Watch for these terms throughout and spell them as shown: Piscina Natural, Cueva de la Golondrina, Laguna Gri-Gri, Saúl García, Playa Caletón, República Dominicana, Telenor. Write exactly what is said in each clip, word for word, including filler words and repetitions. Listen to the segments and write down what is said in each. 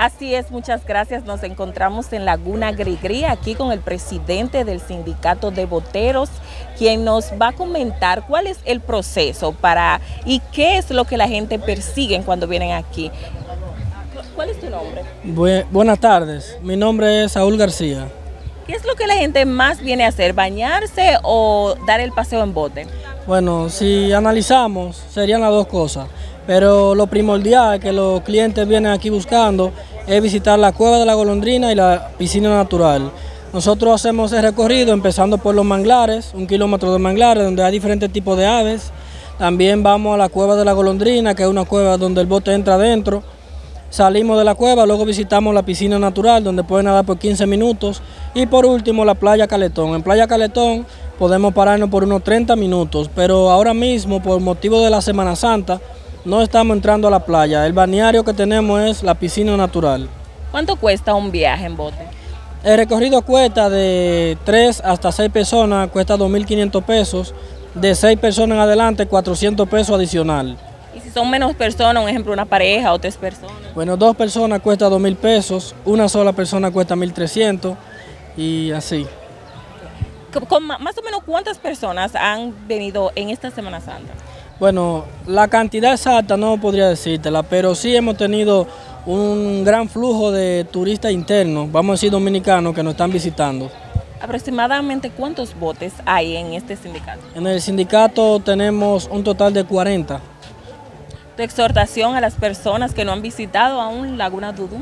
Así es, muchas gracias. Nos encontramos en Laguna Gri-Gri, aquí con el presidente del sindicato de boteros, quien nos va a comentar cuál es el proceso para y qué es lo que la gente persigue cuando vienen aquí. ¿Cuál es tu nombre? Bu- buenas tardes, mi nombre es Saúl García. ¿Qué es lo que la gente más viene a hacer? ¿Bañarse o dar el paseo en bote? Bueno, si analizamos, serían las dos cosas, pero lo primordial que los clientes vienen aquí buscando es visitar la Cueva de la Golondrina y la Piscina Natural. Nosotros hacemos el recorrido empezando por los manglares, un kilómetro de manglares donde hay diferentes tipos de aves. También vamos a la Cueva de la Golondrina, que es una cueva donde el bote entra adentro. Salimos de la cueva, luego visitamos la piscina natural donde pueden nadar por quince minutos y por último la playa Caletón. En playa Caletón podemos pararnos por unos treinta minutos, pero ahora mismo por motivo de la Semana Santa no estamos entrando a la playa. El balneario que tenemos es la piscina natural. ¿Cuánto cuesta un viaje en bote? El recorrido cuesta de tres hasta seis personas, cuesta dos mil quinientos pesos, de seis personas en adelante cuatrocientos pesos adicional. ¿Y si son menos personas, un ejemplo, una pareja o tres personas? Bueno, dos personas cuesta dos mil pesos, una sola persona cuesta mil trescientos y así. ¿Con, con más o menos cuántas personas han venido en esta Semana Santa? Bueno, la cantidad exacta no podría decírtela, pero sí hemos tenido un gran flujo de turistas internos, vamos a decir dominicanos, que nos están visitando. ¿Aproximadamente cuántos botes hay en este sindicato? En el sindicato tenemos un total de cuarenta. De exhortación a las personas que no han visitado aún Laguna Dudú?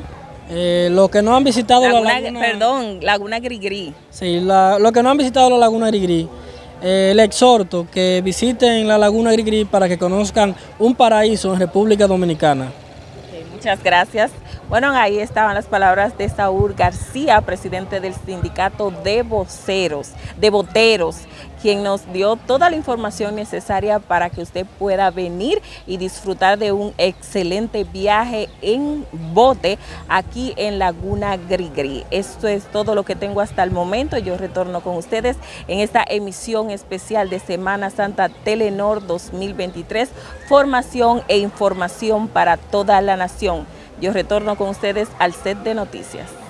Eh, los que no han visitado Laguna, la Laguna... Perdón, Laguna Gri-Gri. Sí, la, los que no han visitado la Laguna Gri-Gri, eh, le exhorto que visiten la Laguna Gri-Gri para que conozcan un paraíso en República Dominicana. Okay, muchas gracias. Bueno, ahí estaban las palabras de Saúl García, presidente del sindicato de voceros, de boteros, quien nos dio toda la información necesaria para que usted pueda venir y disfrutar de un excelente viaje en bote aquí en Laguna Gri-Gri. Esto es todo lo que tengo hasta el momento. Yo retorno con ustedes en esta emisión especial de Semana Santa Telenor dos mil veintitrés, formación e información para toda la nación. Yo retorno con ustedes al set de noticias.